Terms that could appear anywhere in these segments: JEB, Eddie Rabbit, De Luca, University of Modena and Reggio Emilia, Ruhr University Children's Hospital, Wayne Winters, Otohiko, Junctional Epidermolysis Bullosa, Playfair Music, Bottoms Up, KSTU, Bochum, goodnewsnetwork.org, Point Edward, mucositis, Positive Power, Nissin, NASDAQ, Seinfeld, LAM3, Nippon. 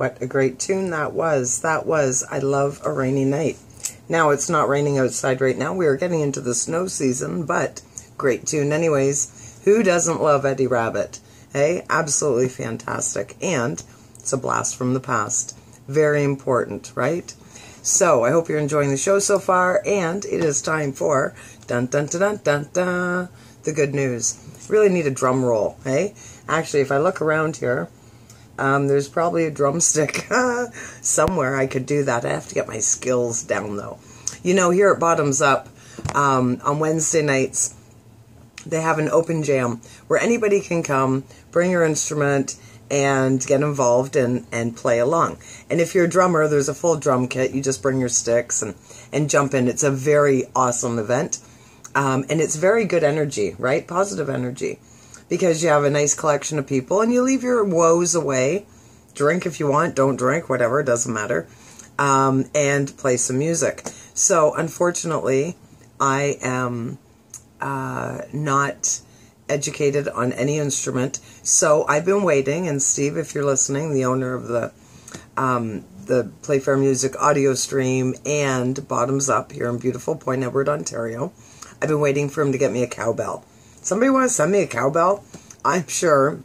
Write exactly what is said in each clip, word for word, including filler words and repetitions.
What a great tune that was. That was I Love a Rainy Night. Now it's not raining outside right now. We are getting into the snow season, but great tune anyways. Who doesn't love Eddie Rabbit? Hey, absolutely fantastic. And it's a blast from the past. Very important, right? So I hope you're enjoying the show so far, and it is time for dun dun dun dun dun dun the good news. Really need a drum roll, hey? Actually, if I look around here, um, there's probably a drumstick somewhere. I could do that. I have to get my skills down though. You know, here at Bottoms Up, um, on Wednesday nights, they have an open jam where anybody can come, bring your instrument, and get involved and, and play along. And if you're a drummer, there's a full drum kit. You just bring your sticks and, and jump in. It's a very awesome event. Um, and it's very good energy, right? Positive energy. Because you have a nice collection of people and you leave your woes away. Drink if you want, don't drink, whatever, it doesn't matter. Um, and play some music. So, unfortunately, I am uh, not educated on any instrument, so I've been waiting. And Steve, if you're listening, the owner of the um, the Playfair Music audio stream and Bottoms Up here in beautiful Point Edward, Ontario, I've been waiting for him to get me a cowbell. Somebody want to send me a cowbell? I'm sure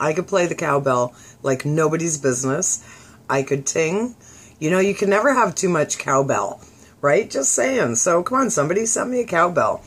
I could play the cowbell like nobody's business. I could ting. You know, you can never have too much cowbell, right? Just saying. So come on, somebody send me a cowbell.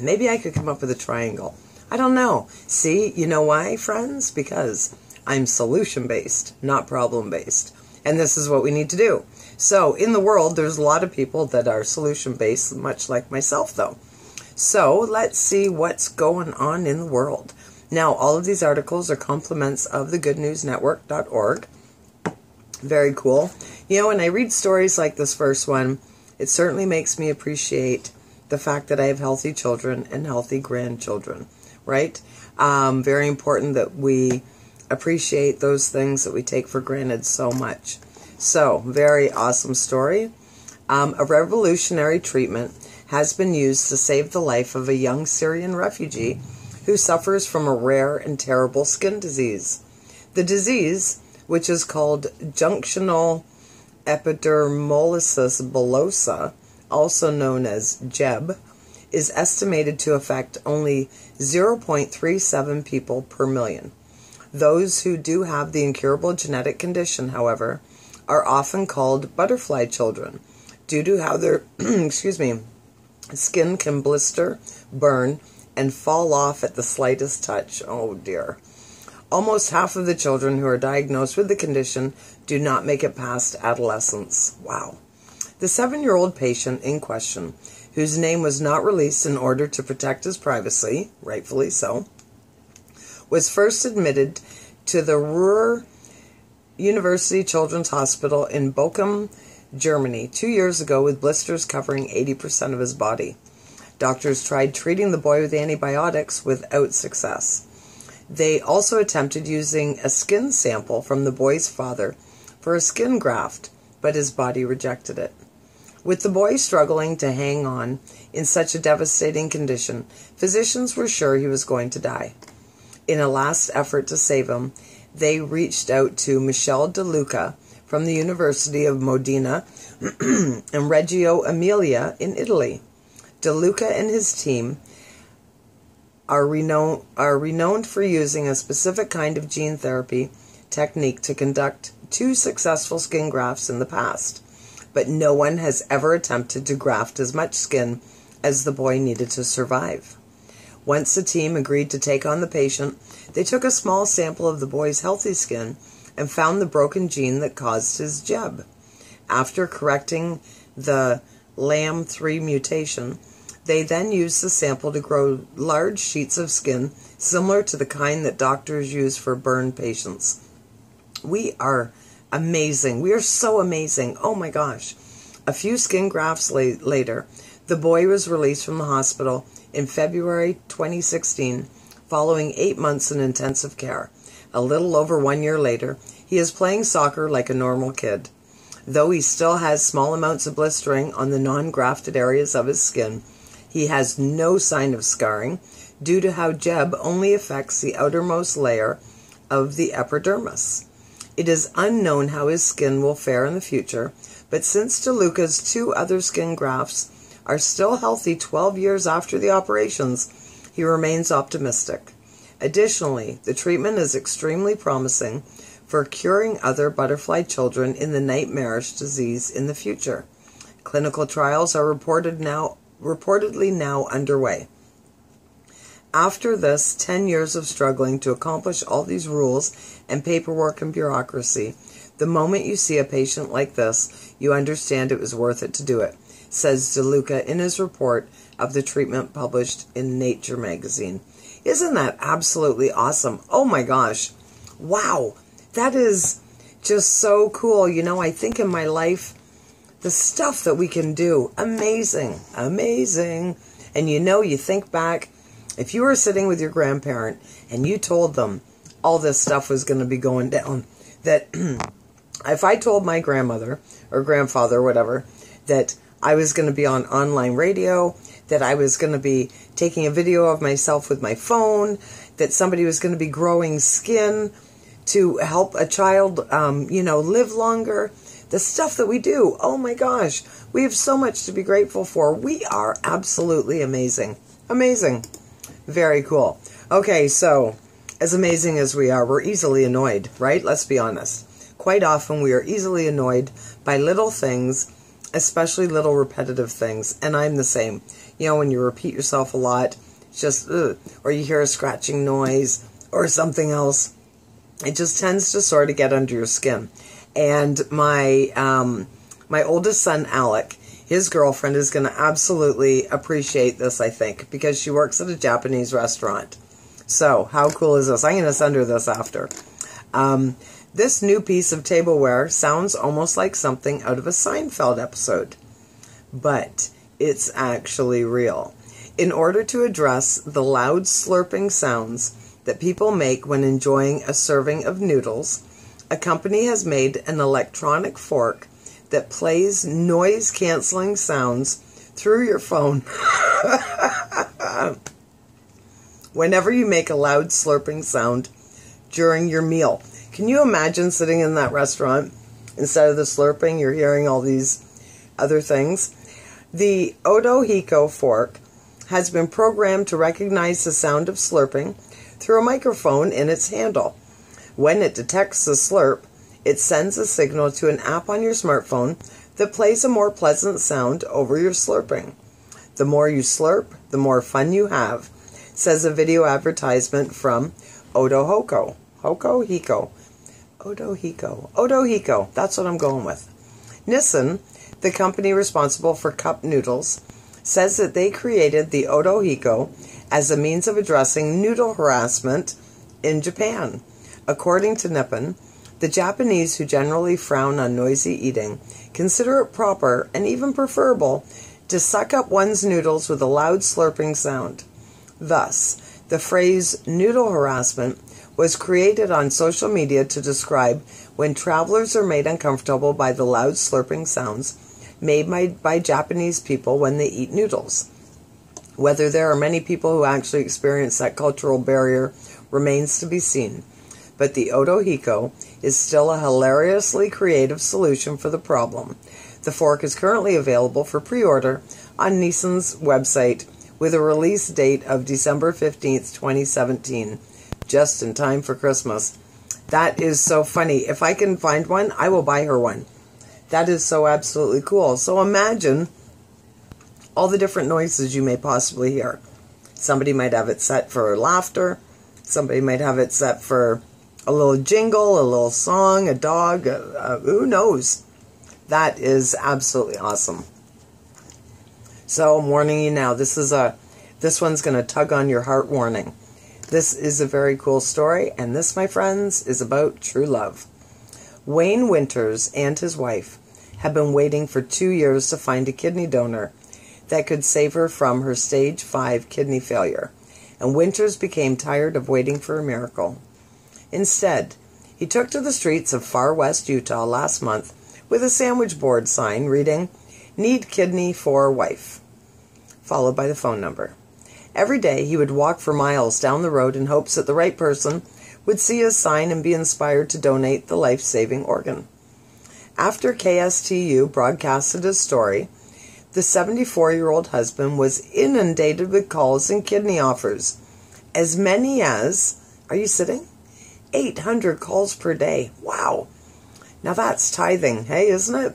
Maybe I could come up with a triangle. I don't know. See, you know why, friends? Because I'm solution-based, not problem-based. And this is what we need to do. So in the world, there's a lot of people that are solution-based, much like myself, though. So let's see what's going on in the world. Now, all of these articles are compliments of the good news network dot org. Very cool. You know, when I read stories like this first one, it certainly makes me appreciate the fact that I have healthy children and healthy grandchildren, right? Um, very important that we appreciate those things that we take for granted so much. So, very awesome story. Um, a revolutionary treatment has been used to save the life of a young Syrian refugee who suffers from a rare and terrible skin disease. The disease, which is called Junctional Epidermolysis Bullosa, also known as J E B, is estimated to affect only zero point three seven people per million. Those who do have the incurable genetic condition, however, are often called butterfly children due to how their excuse me, skin can blister, burn, and fall off at the slightest touch. Oh dear. Almost half of the children who are diagnosed with the condition do not make it past adolescence. Wow. The seven-year-old patient in question, whose name was not released in order to protect his privacy, rightfully so, was first admitted to the Ruhr University Children's Hospital in Bochum, Germany, two years ago with blisters covering eighty percent of his body. Doctors tried treating the boy with antibiotics without success. They also attempted using a skin sample from the boy's father for a skin graft, but his body rejected it. With the boy struggling to hang on in such a devastating condition, physicians were sure he was going to die. In a last effort to save him, they reached out to Michele De Luca from the University of Modena and Reggio Emilia in Italy. De Luca and his team are renowned, are renowned for using a specific kind of gene therapy technique to conduct two successful skin grafts in the past, but no one has ever attempted to graft as much skin as the boy needed to survive. Once the team agreed to take on the patient, they took a small sample of the boy's healthy skin and found the broken gene that caused his J E B. After correcting the L A M three mutation, they then used the sample to grow large sheets of skin similar to the kind that doctors use for burn patients. We are amazing. We are so amazing. Oh my gosh. A few skin grafts la- later, the boy was released from the hospital in February twenty sixteen, following eight months in intensive care. A little over one year later, he is playing soccer like a normal kid. Though he still has small amounts of blistering on the non-grafted areas of his skin, he has no sign of scarring due to how J E B only affects the outermost layer of the epidermis. It is unknown how his skin will fare in the future, but since De Luca's two other skin grafts are still healthy twelve years after the operations, he remains optimistic. Additionally, the treatment is extremely promising for curing other butterfly children in the nightmarish disease in the future. Clinical trials are reported now, reportedly now underway. After this, ten years of struggling to accomplish all these rules and paperwork and bureaucracy, the moment you see a patient like this, you understand it was worth it to do it, says De Luca in his report of the treatment published in Nature magazine. Isn't that absolutely awesome? Oh my gosh. Wow. That is just so cool. You know, I think in my life, the stuff that we can do, amazing, amazing. And you know, you think back, if you were sitting with your grandparent and you told them all this stuff was going to be going down, that if I told my grandmother or grandfather or whatever that I was going to be on online radio, that I was going to be taking a video of myself with my phone, that somebody was going to be growing skin to help a child, um, you know, live longer, the stuff that we do, oh my gosh, we have so much to be grateful for. We are absolutely amazing. Amazing. Very cool. Okay, so as amazing as we are, we're easily annoyed, right? Let's be honest. Quite often we are easily annoyed by little things, especially little repetitive things. And I'm the same. You know, when you repeat yourself a lot, it's just, ugh, or you hear a scratching noise or something else, it just tends to sort of get under your skin. And my um, my oldest son, Alec, his girlfriend is going to absolutely appreciate this, I think, because she works at a Japanese restaurant. So how cool is this? I'm going to send her this after. Um, this new piece of tableware sounds almost like something out of a Seinfeld episode, but it's actually real. In order to address the loud slurping sounds that people make when enjoying a serving of noodles, a company has made an electronic fork that plays noise-canceling sounds through your phone whenever you make a loud slurping sound during your meal. Can you imagine sitting in that restaurant? Instead of the slurping, you're hearing all these other things. The Otohiko fork has been programmed to recognize the sound of slurping through a microphone in its handle. When it detects the slurp, it sends a signal to an app on your smartphone that plays a more pleasant sound over your slurping. The more you slurp, the more fun you have, says a video advertisement from Otohiko. Otohiko. Otohiko. Otohiko. That's what I'm going with. Nissin, the company responsible for cup noodles, says that they created the Otohiko as a means of addressing noodle harassment in Japan. According to Nippon, the Japanese who generally frown on noisy eating consider it proper and even preferable to suck up one's noodles with a loud slurping sound. Thus, the phrase noodle harassment was created on social media to describe when travelers are made uncomfortable by the loud slurping sounds made by, by Japanese people when they eat noodles. Whether there are many people who actually experience that cultural barrier remains to be seen. But the Otohiko is still a hilariously creative solution for the problem. The fork is currently available for pre-order on Nissin's website with a release date of December fifteenth, twenty seventeen, just in time for Christmas. That is so funny. If I can find one, I will buy her one. That is so absolutely cool. So imagine all the different noises you may possibly hear. Somebody might have it set for laughter. Somebody might have it set for a little jingle, a little song, a dog, uh, uh, who knows? That is absolutely awesome. So I'm warning you now, this is a, this one's going to tug on your heart warning. This is a very cool story, and this, my friends, is about true love. Wayne Winters and his wife have been waiting for two years to find a kidney donor that could save her from her stage five kidney failure, and Winters became tired of waiting for a miracle. Instead, he took to the streets of far west Utah last month with a sandwich board sign reading, "Need kidney for wife," followed by the phone number. Every day he would walk for miles down the road in hopes that the right person would see his sign and be inspired to donate the life-saving organ. After K S T U broadcasted his story, the seventy-four-year-old husband was inundated with calls and kidney offers. As many as, are you sitting? eight hundred calls per day. Wow. Now that's tithing, hey, isn't it?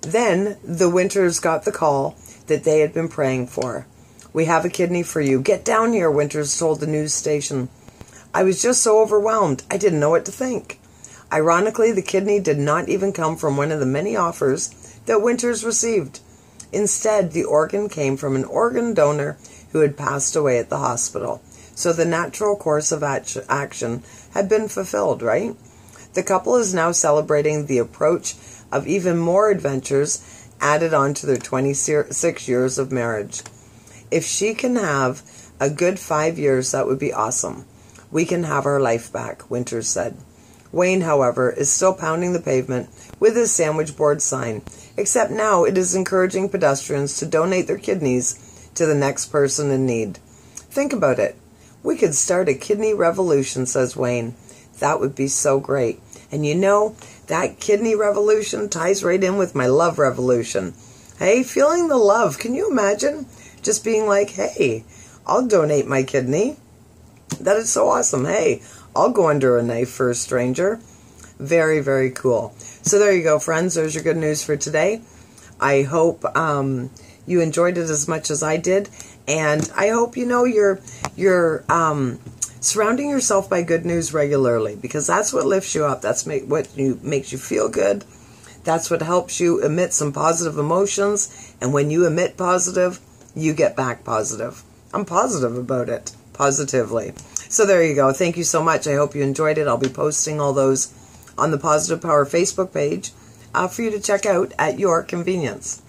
Then the Winters got the call that they had been praying for. "We have a kidney for you. Get down here," Winters told the news station. "I was just so overwhelmed, I didn't know what to think." Ironically, the kidney did not even come from one of the many offers that Winters received. Instead, the organ came from an organ donor who had passed away at the hospital. So the natural course of action had been fulfilled, right? The couple is now celebrating the approach of even more adventures added on to their twenty-six years of marriage. If she can have a good five years, that would be awesome. "We can have our life back," Winters said. Wayne, however, is still pounding the pavement with his sandwich board sign, except now it is encouraging pedestrians to donate their kidneys to the next person in need. "Think about it. We could start a kidney revolution," says Wayne. "That would be so great. And you know, that kidney revolution ties right in with my love revolution." Hey, feeling the love. Can you imagine just being like, "Hey, I'll donate my kidney"? That is so awesome. Hey, I'll go under a knife for a stranger. Very, very cool. So there you go, friends. There's your good news for today. I hope um, you enjoyed it as much as I did. And I hope, you know, you're, you're um, surrounding yourself by good news regularly, because that's what lifts you up. That's make, what you, makes you feel good. That's what helps you emit some positive emotions. And when you emit positive, you get back positive. I'm positive about it, positively. So there you go. Thank you so much. I hope you enjoyed it. I'll be posting all those on the Positive Power Facebook page uh, for you to check out at your convenience.